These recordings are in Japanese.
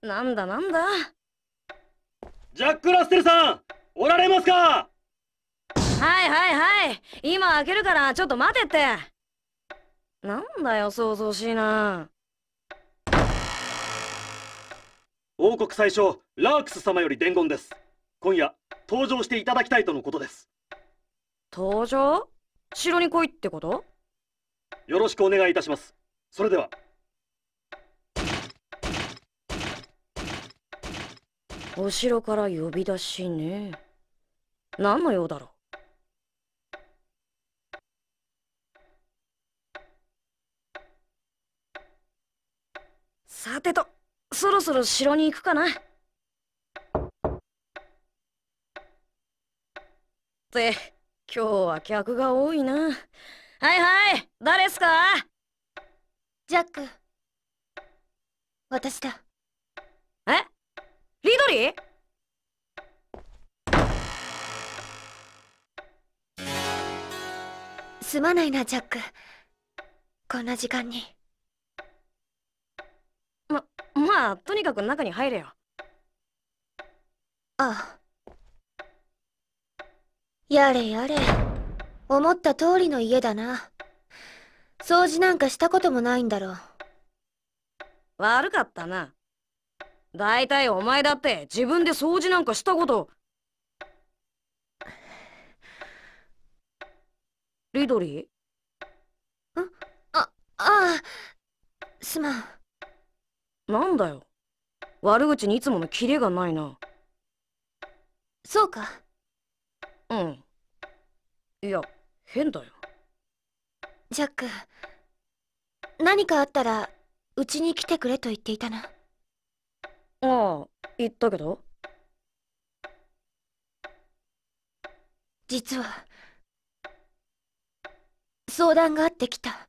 なんだジャック・ラッセルさんおられますか？はい今開けるからちょっと待てって。なんだよ想像しいな。王国最小ラークス様より伝言です。今夜登場していただきたいとのことです。登場？城に来いってこと？よろしくお願いいたします。それでは。お城から呼び出しね。何の用だろう。さてと、そろそろ城に行くかな。って今日は客が多いな。はい誰っすか？ジャック。私だ。え？リドリー？すまないなジャック、こんな時間に。まあとにかく中に入れよ。ああ、やれやれ、思った通りの家だな。掃除なんかしたこともないんだろう。悪かったな。だいたいお前だって自分で掃除なんかしたこと。リドリー？ん？ああ、すまん。なんだよ、悪口にいつものキレがないな。そうか。うん、いや変だよ。ジャック、何かあったらうちに来てくれと言っていたな。ああ、言ったけど。実は相談があってきた。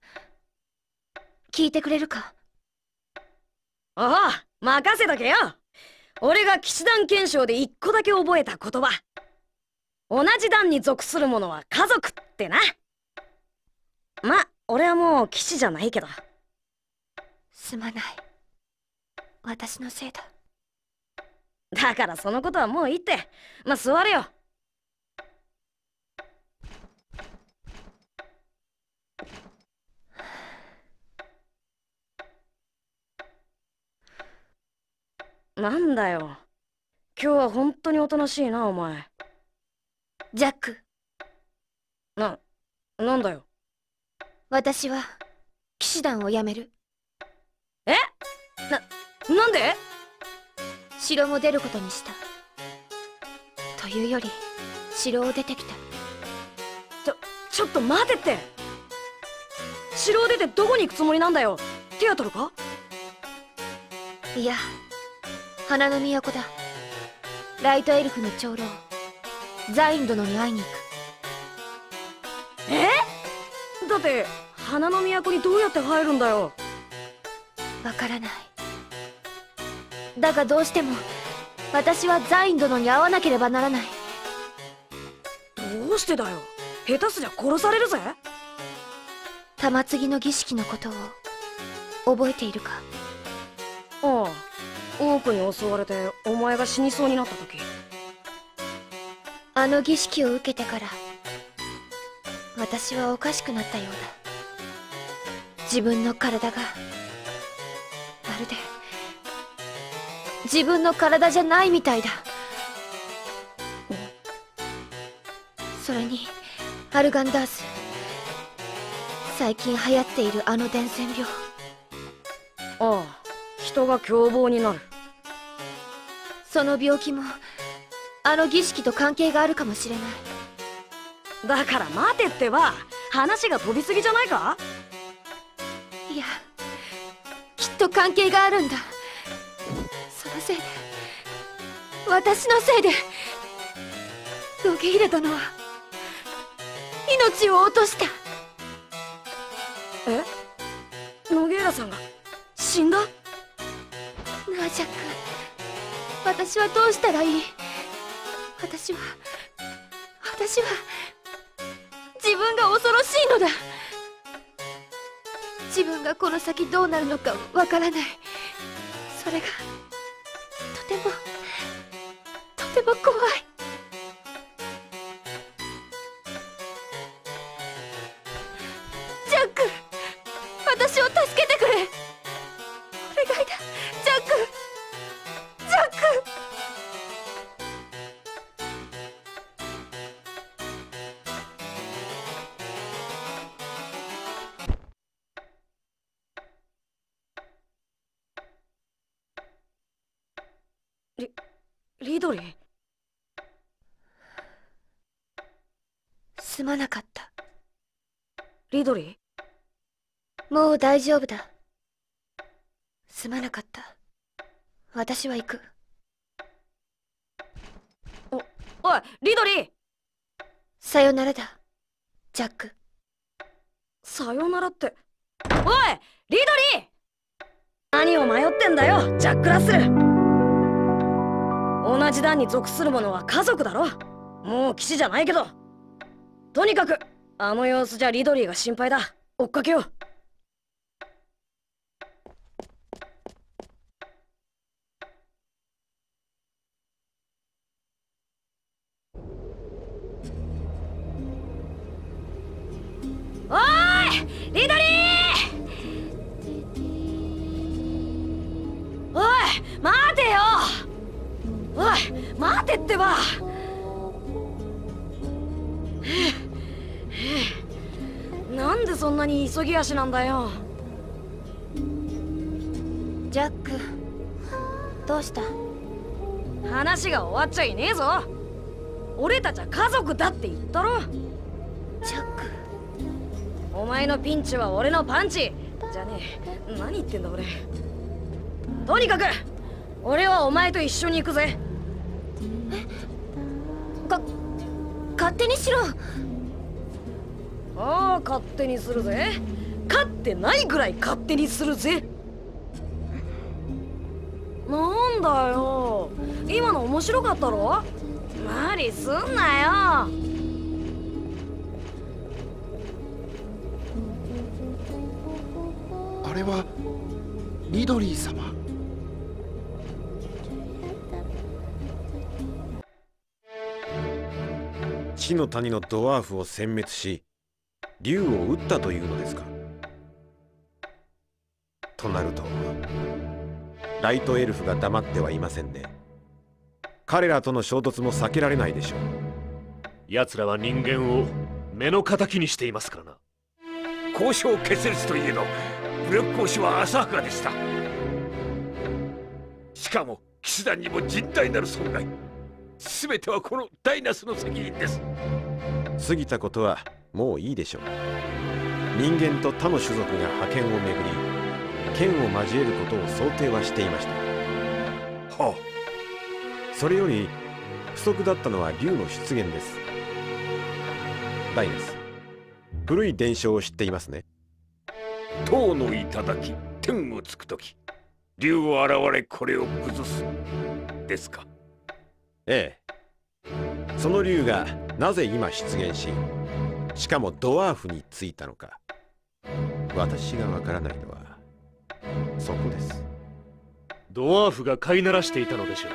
聞いてくれるか？ああ、任せとけよ。俺が騎士団憲章で一個だけ覚えた言葉。同じ団に属する者は家族ってな。ま、俺はもう騎士じゃないけど。すまない。私のせいだ。だからそのことはもういいって。まあ、座れよ。なんだよ、今日は本当におとなしいなお前。ジャック。なんだよ。私は騎士団を辞める。え？なんで？城も出ることにした。というより城を出てきた。ちょっと待てって。城を出てどこに行くつもりなんだよ。テアトルか？いや、花の都だ。ライトエルフの長老ザイン殿に会いに行く。だって花の都にどうやって入るんだよ。わからない。だがどうしても私はザイン殿に会わなければならない。どうしてだよ、下手すりゃ殺されるぜ。玉継ぎの儀式のことを覚えているか？ああ、王国に襲われてお前が死にそうになった時。あの儀式を受けてから私はおかしくなったようだ。自分の体がまるで自分の体じゃないみたいだ。それにアルガンダース、最近流行っているあの伝染病。ああ、人が凶暴になる。その病気もあの儀式と関係があるかもしれない。だから待てってば、話が飛びすぎじゃないか？いや、きっと関係があるんだ。そのせいで、私のせいでロゲイレ殿は命を落とした。え？ロゲイラさんが死んだ？なあジャック、私はどうしたらいい？私は自分が恐ろしいのだ。自分がこの先どうなるのかわからない。それが風が怖い。ジャック、私を助けてくれ。お願いだ、ジャック。ジャック。リドリー、すまなかった。リドリー、もう大丈夫だ。すまなかった。私は行く。おいリドリー、さよならだ、ジャック。さよならって。おいリドリー、何を迷ってんだよ、ジャック・ラッセル。同じ団に属する者は家族だろ。もう騎士じゃないけど、とにかくあの様子じゃリドリーが心配だ。追っかけよう。おーいリドリー、おい待てよ。おい待てってば。なんでそんなに急ぎ足なんだよ。ジャック、どうした？話が終わっちゃいねえぞ。俺たちは家族だって言ったろ。ジャック、お前のピンチは俺のパンチじゃねえ。何言ってんだ俺。とにかく俺はお前と一緒に行くぜ。勝手にしろ。ああ、勝手にするぜ。勝ってないぐらい勝手にするぜ。なんだよ、今の面白かったろ。無理すんなよ。あれはリドリー様。地の谷のドワーフを殲滅し、竜を撃ったというのですか。となるとライトエルフが黙ってはいませんね。彼らとの衝突も避けられないでしょう。奴らは人間を目の敵にしていますからな。交渉決裂といえど武力行使は浅はかでした。しかも騎士団にも甚大なる損害、すべてはこのダイナスの責任です。過ぎたことはもういいでしょう。人間と他の種族が覇権をめぐり剣を交えることを想定はしていました。はあ、それより不足だったのは竜の出現です。ダイナス、古い伝承を知っていますね。塔の頂、天をつくとき竜を現れこれを崩すですか。ええ、その竜がなぜ今出現し、しかもドワーフについたのか、私がわからないのはそこです。ドワーフが飼いならしていたのでしょ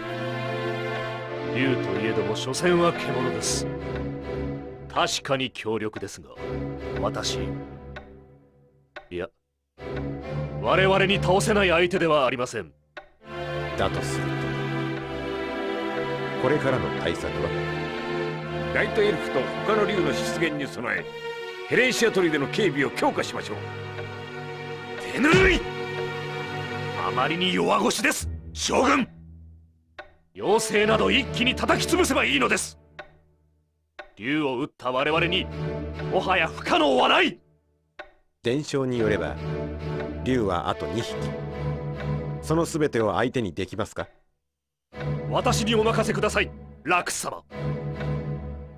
う。竜といえども所詮は獣です。確かに強力ですが、我々に倒せない相手ではありません。だとするとこれからの対策は、ライトエルフと他の竜の出現に備え、ヘレンシア砦の警備を強化しましょう。手ぬるい、あまりに弱腰です将軍。妖精など一気に叩き潰せばいいのです。竜を撃った我々にもはや不可能はない。伝承によれば竜はあと2匹。その全てを相手にできますか。私にお任せください、ラク様。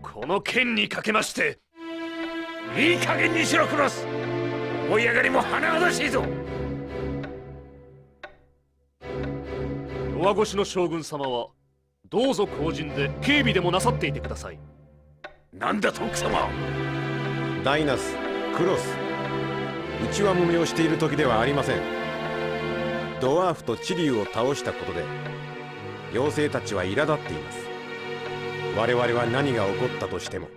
この剣にかけまして。いい加減にしろクロス、思い上がりも甚だしいぞ。弱腰の将軍様はどうぞ公人で警備でもなさっていてください。なんだトンク様。ダイナス、クロス、内輪もめをしている時ではありません。ドワーフとチリュウを倒したことで妖精たちは苛立っています。我々は何が起こったとしても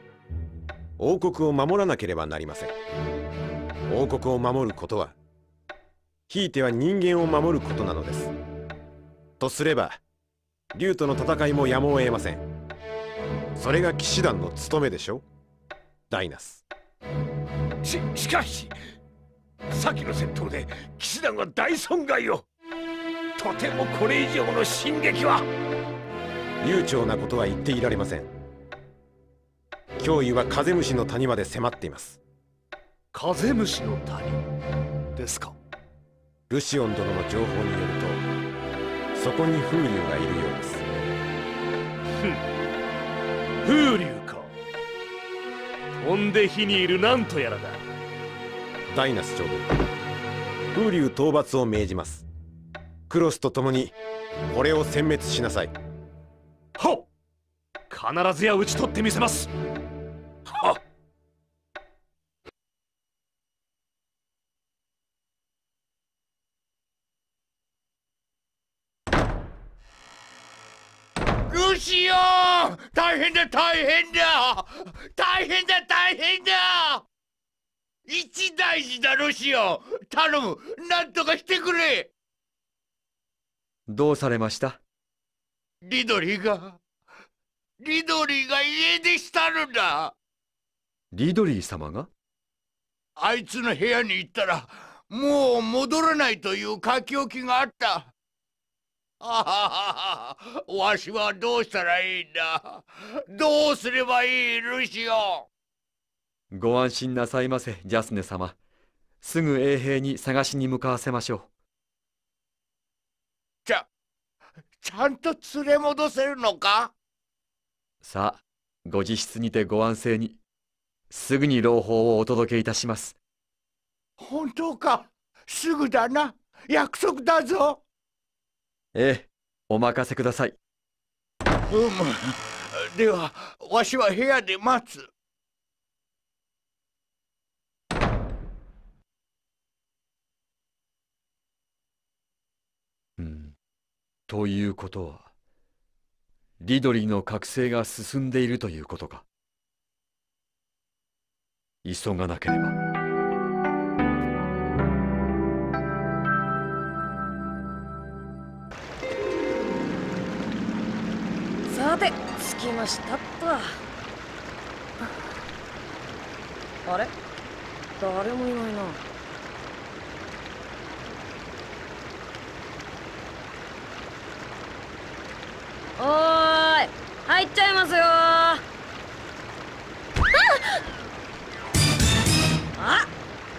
王国を守らなければなりません。王国を守ることはひいては人間を守ることなのです。とすれば竜との戦いもやむを得ません。それが騎士団の務めでしょう、ダイナス。しかし先の戦闘で騎士団は大損害を。とてもこれ以上の進撃は。悠長なことは言っていられません。脅威は風虫の谷まで迫っています。風虫の谷ですか。ルシオン殿の情報によるとそこに風流がいるようです。風流か。飛んで火にいるなんとやらだ。ダイナス将軍、風流討伐を命じます。クロスと共にこれを殲滅しなさい。はっ、必ずや討ち取ってみせます。はっ。ルシオン、大変だ大変だ大変だ大変だ。一大事だルシオン、頼む、なんとかしてくれ。どうされました？リドリーが家出したのだ。リドリー様が？あいつの部屋に行ったらもう戻らないという書き置きがあった。ああ、わしはどうしたらいいんだ。どうすればいいルシオン。ご安心なさいませジャスネ様。すぐ衛兵に探しに向かわせましょう。ちゃんと連れ戻せるのか。さあ、ご自室にてご安静に。すぐに朗報をお届けいたします。本当か。すぐだな、約束だぞ。ええ、お任せください。ではわしは部屋で待つ。ということはリドリーの覚醒が進んでいるということか。急がなければ。さて着きましたっと。あれ、誰もいないな。おーい、入っちゃいますよー。あ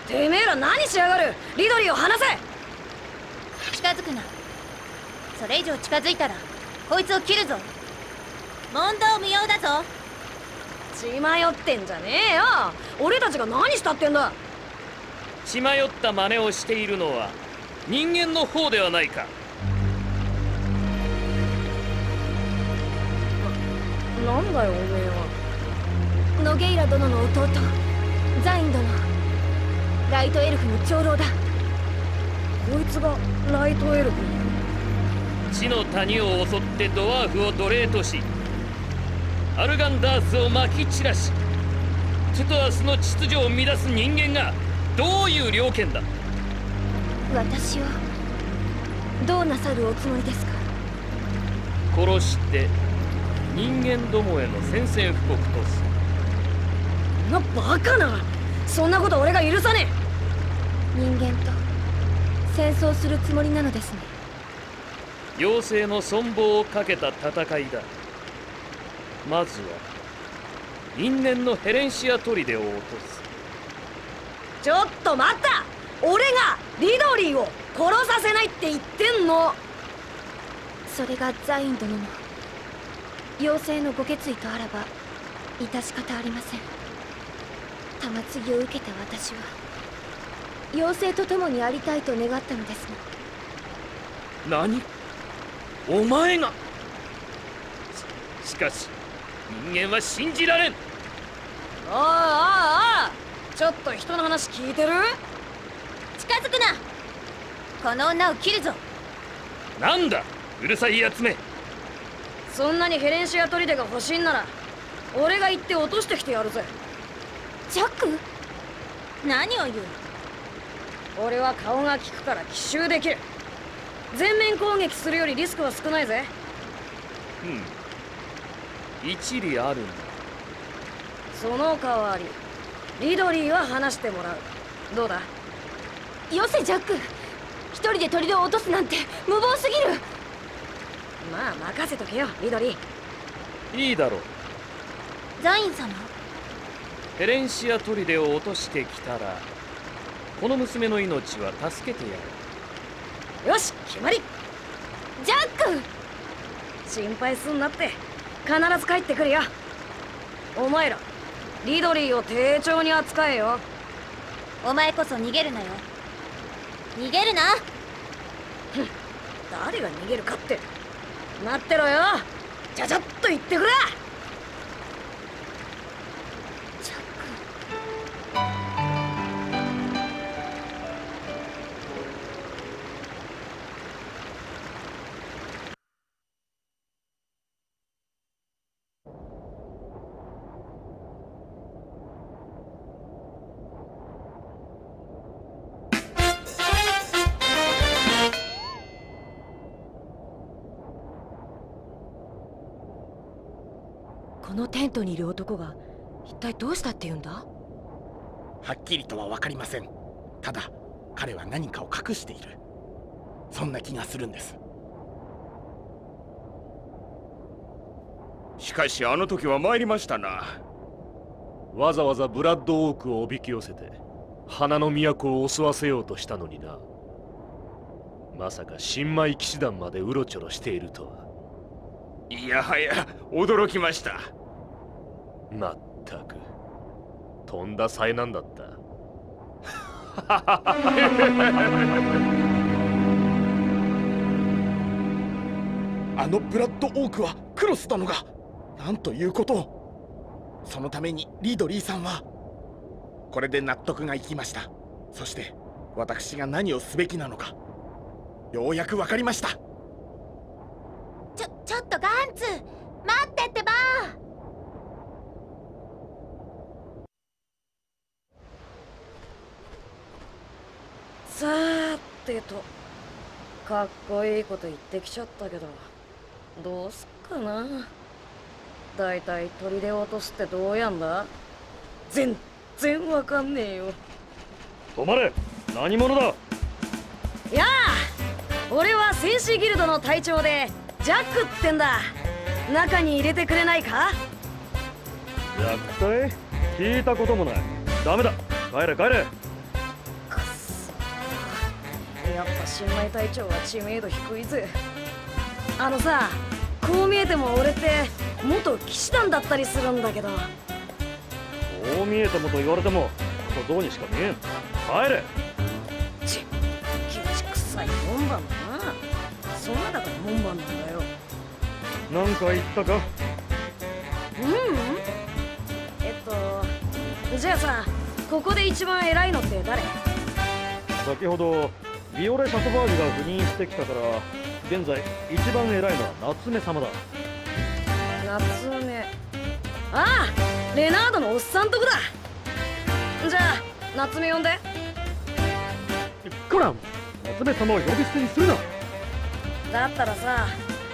っ、てめえら何しやがる。リドリーを離せ。近づくな。それ以上近づいたらこいつを切るぞ。問答無用だぞ。血迷ってんじゃねえよ。俺たちが何したってんだ。血迷った真似をしているのは人間の方ではないか。なんだよおめえは。ノゲイラ殿の弟、ザイン殿、ライトエルフの長老だ。こいつがライトエルフ。地の谷を襲ってドワーフを奴隷とし、アルガンダースをまき散らし、テトアスの秩序を乱す人間がどういう了見だ。私をどうなさるおつもりですか。殺して人間どもへの宣戦布告とする。な、バカな。そんなこと俺が許さねえ。人間と戦争するつもりなのですね。妖精の存亡をかけた戦いだ。まずは因縁のヘレンシア砦を落とす。ちょっと待った。俺がリドリーを殺させないって言ってんの。それがザイン殿の妖精のご決意とあらば致し方ありません。玉継ぎを受けた私は妖精と共にありたいと願ったのですが。何、お前が。しかし人間は信じられん。ああ、ちょっと人の話聞いてる。近づくな。この女を切るぞ。なんだうるさいやつめ。そんなにヘレンシア・トリデが欲しいんなら俺が行って落としてきてやるぜ。ジャック？何を言う。俺は顔が利くから奇襲できる。全面攻撃するよりリスクは少ないぜ。うん、一理あるな。その代わりリドリーは話してもらう。どうだ。よせジャック、一人で砦を落とすなんて無謀すぎる。まあ任せとけよリドリー。いいだろうザイン様。ヘレンシア砦を落としてきたらこの娘の命は助けてやる。よし決まり。ジャック、心配すんなって、必ず帰ってくるよ。お前らリドリーを丁重に扱えよ。お前こそ逃げるなよ。逃げるな。誰が逃げるかって待ってろよ。ちゃちゃっと言ってくれ。ジャック、このテントにいる男が一体どうしたって言うんだ？はっきりとは分かりません。ただ彼は何かを隠している、そんな気がするんです。しかしあの時は参りましたな。わざわざブラッドオークをおびき寄せて花の都を襲わせようとしたのにな。まさか新米騎士団までうろちょろしているとは。いやはや驚きました。まったくとんだ災難だった。あのブラッドオークはクロス殿がなんということを。そのためにリドリーさんは。これで納得がいきました。そして私が何をすべきなのかようやくわかりました。ちょっとガンツ待ってってば。さーてと、かっこいいこと言ってきちゃったけどどうすっかな。だいたい砦を落とすってどうやんだ。全然わかんねえよ。止まれ、何者だ。いやあ、俺は戦士ギルドの隊長でジャックってんだ。中に入れてくれないか。虐待？聞いたこともない。ダメだ、帰れ帰れ。やっぱ新米隊長は知名度低いぜ。あのさ、こう見えても俺って元騎士団だったりするんだけど。こう見えてもと言われても小僧にしか見えん。帰れ。ちっ、ケチくさい門番だな。そんなだから門番なんだよ。なんか言ったか。ううん、じゃあさ、ここで一番偉いのって誰？先ほどビオレ・シャトバージュが赴任してきたから、現在一番偉いのは夏目様だ。夏目。ああ、レナードのおっさんとこだ。じゃあ夏目呼んで。こら、夏目様を呼び捨てにするな。だったらさ、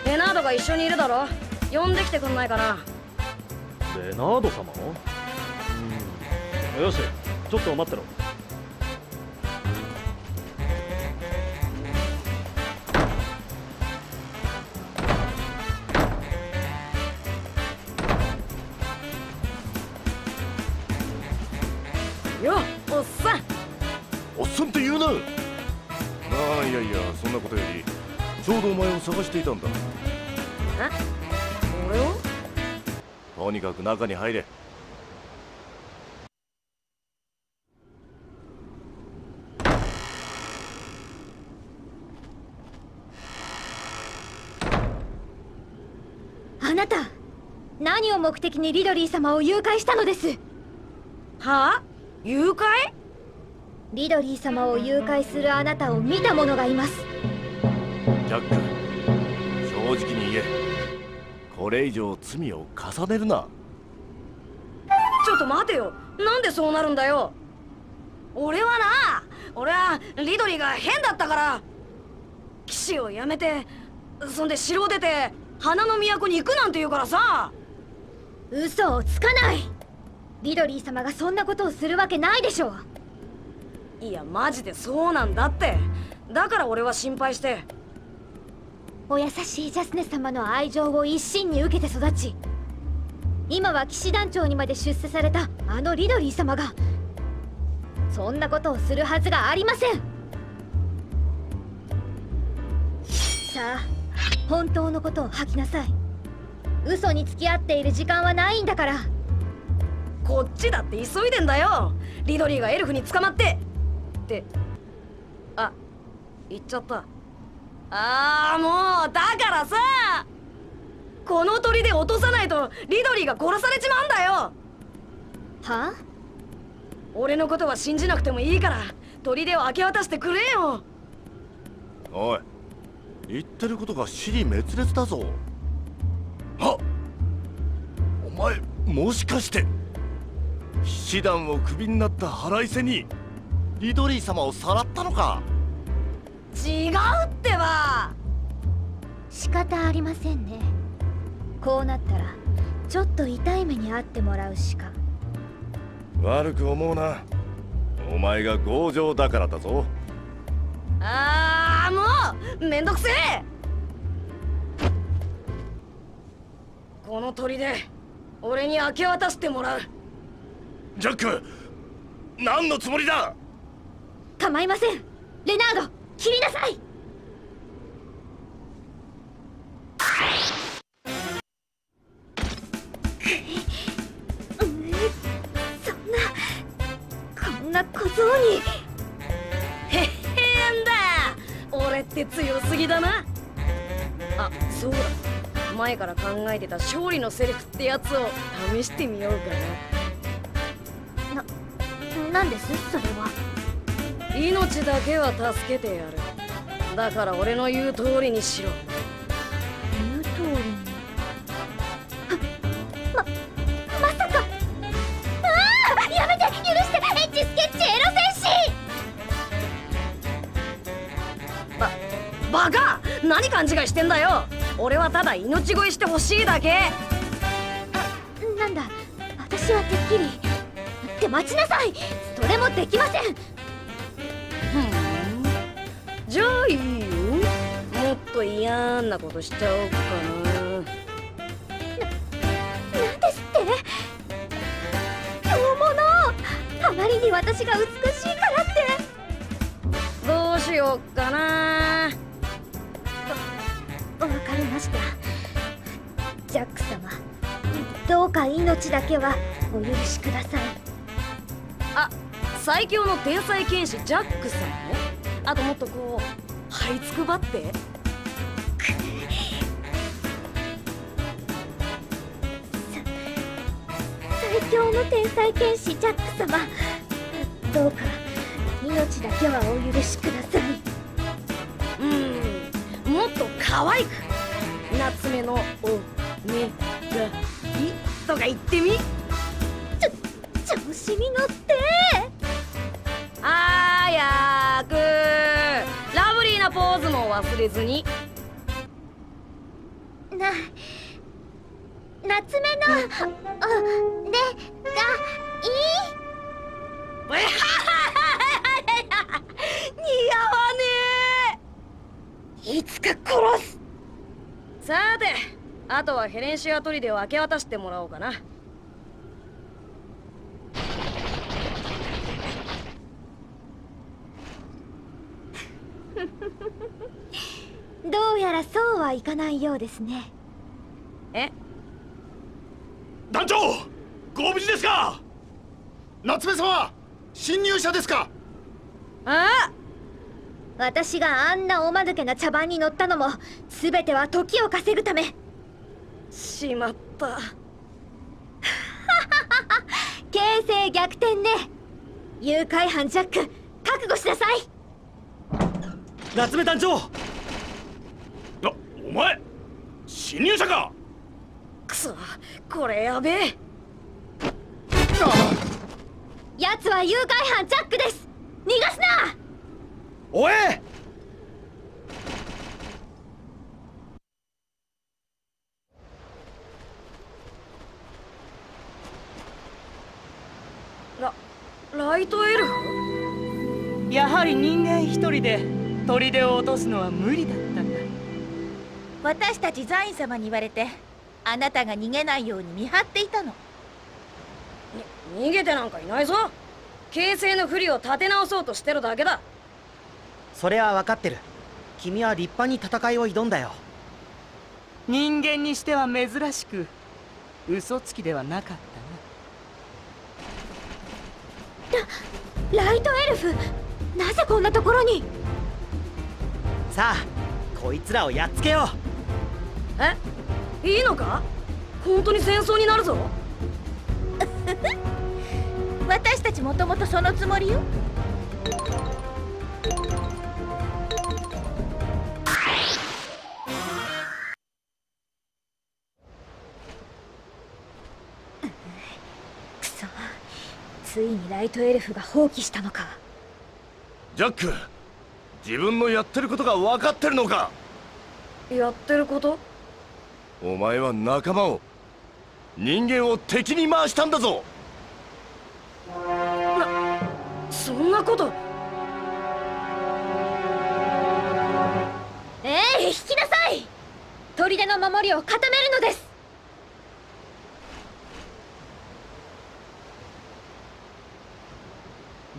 レナードが一緒にいるだろ、呼んできてくんないかな。レナード様？うん、よし、ちょっと待ってろ。探していたんだ。え？俺を？とにかく中に入れ。あなた、何を目的にリドリー様を誘拐したのです？はあ？誘拐？リドリー様を誘拐するあなたを見た者がいます。ジャック、正直に言え、これ以上罪を重ねるな。ちょっと待てよ、なんでそうなるんだよ。俺はリドリーが変だったから、騎士を辞めて、そんで城を出て花の都に行くなんて言うからさ。嘘をつかない、リドリー様がそんなことをするわけないでしょ。いやマジでそうなんだって、だから俺は心配して。お優しいジャスネ様の愛情を一身に受けて育ち、今は騎士団長にまで出世されたあのリドリー様がそんなことをするはずがありません。さあ本当のことを吐きなさい。嘘に付き合っている時間はないんだから。こっちだって急いでんだよ、リドリーがエルフに捕まってって。あ、言っちゃった。もうだからさ、この鳥で落とさないとリドリーが殺されちまうんだよ。は？俺のことは信じなくてもいいから砦を明け渡してくれよ。おい、言ってることが支離滅裂だぞ。はっ、お前もしかして騎士団をクビになった腹いせにリドリー様をさらったのか。違うってば。仕方ありませんね、こうなったらちょっと痛い目に遭ってもらうしか。悪く思うな、お前が強情だからだぞ。もうめんどくせえ。この砦で俺に明け渡してもらう。ジャック、何のつもりだ。構いません、レナード、切りなさい。小僧にへっへんだ、俺って強すぎだな。あ、そうだ、前から考えてた勝利のセリフってやつを試してみようかな。なんですそれは。命だけは助けてやる、だから俺の言う通りにしろ。言う通りに。バカ！何勘違いしてんだよ。俺はただ命乞いしてほしいだけ。なんだ、私はてっきり。って待ちなさい、それもできません。じゃあいいよ、もっと嫌なことしちゃおうかな。なんですって凶物。あまりに私が美しいからって。どうしよっかな。わかりました、ジャック様、どうか命だけはお許しください。あ、最強の天才剣士ジャックさんね。あともっとこう這いつくばって。最強の天才剣士ジャック様、どうか命だけはお許しください。もっと可愛く、夏目のおねだりとか言ってみ。調子に乗って。早くラブリーなポーズも忘れずにな。夏目のおねだり。似合わねえ。いつか殺す。さて、あとはヘレンシア砦を明け渡してもらおうかな。どうやらそうはいかないようですね。え？団長、ご無事ですか？夏目様、侵入者ですか？ああ、私があんなおまぬけな茶番に乗ったのも全ては時を稼ぐため。しまった。形勢逆転ね。誘拐犯ジャック、覚悟しなさい。夏目団長。お前侵入者か。そ、これやべえ。奴は誘拐犯ジャックです。逃がすな。おえ、ライトエルフ。やはり人間一人で砦を落とすのは無理だったんだ。私たちザイン様に言われて、あなたが逃げないように見張っていたの。逃げてなんかいないぞ。形勢の不利を立て直そうとしてるだけだ。それは分かってる。君は立派に戦いを挑んだよ。人間にしては珍しく嘘つきではなかったな。ライトエルフ、なぜこんなところに。さあ、こいつらをやっつけよう。え、いいのか？本当に戦争になるぞ。私たちもともとそのつもりよ。くそ、ついにライトエルフが放棄したのか。ジャック、自分のやってることが分かってるのか。やってること？お前は仲間を、人間を敵に回したんだぞ。そんなこと。引きなさい。砦の守りを固めるのです。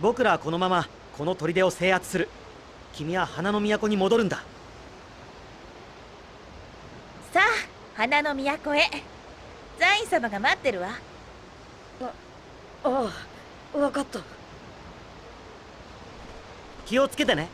僕らはこのままこの砦を制圧する。君は花の都に戻るんだ。さあ、花の都へ。ザイン様が待ってるわ。ああ、分かった。気をつけてね。